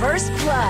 First blood.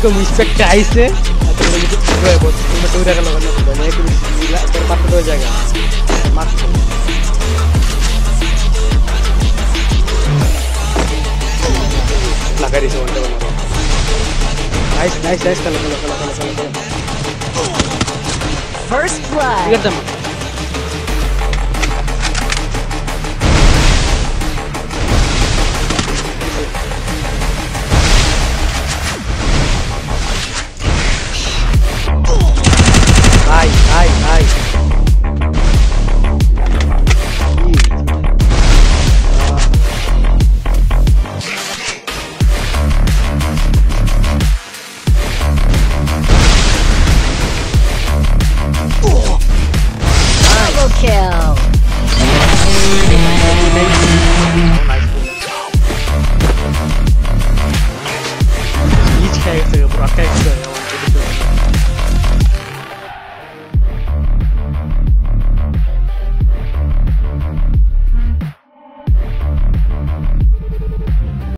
Iko miscakka aise, atau lagi tu dua bot, lima tu dah kalau kena banyak itu gila berpatu dua jaga, mati. Lagi di sana. Nice, nice, nice kalau kalau kalau kalau. First blood. Lihat dah.